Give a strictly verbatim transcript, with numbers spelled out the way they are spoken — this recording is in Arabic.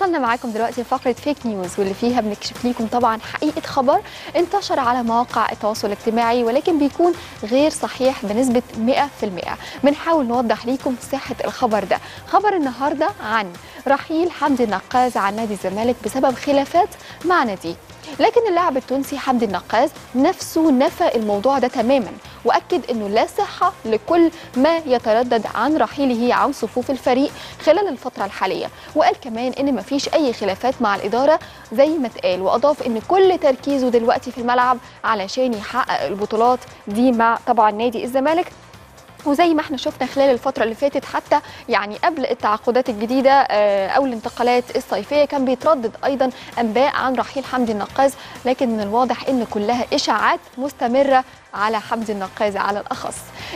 وصلنا معاكم دلوقتي لفقره فيك نيوز، واللي فيها بنكشف ليكم طبعا حقيقه خبر انتشر على مواقع التواصل الاجتماعي ولكن بيكون غير صحيح بنسبه مئة في المئة. بنحاول نوضح ليكم صحه الخبر ده. خبر النهارده عن رحيل حمدي النقاز عن نادي الزمالك بسبب خلافات مع ناديه، لكن اللاعب التونسي حمدي النقاز نفسه نفى الموضوع ده تماما، واكد انه لا صحه لكل ما يتردد عن رحيله عن صفوف الفريق خلال الفتره الحاليه، وقال كمان ان مفيش اي خلافات مع الاداره زي ما اتقال، واضاف ان كل تركيزه دلوقتي في الملعب علشان يحقق البطولات دي مع طبعا نادي الزمالك. وزي ما احنا شفنا خلال الفترة اللي فاتت حتى يعني قبل التعاقدات الجديدة أو الانتقالات الصيفية كان بيتردد أيضا أنباء عن رحيل حمدي النقاز، لكن من الواضح إن كلها إشاعات مستمرة على حمدي النقاز على الأخص.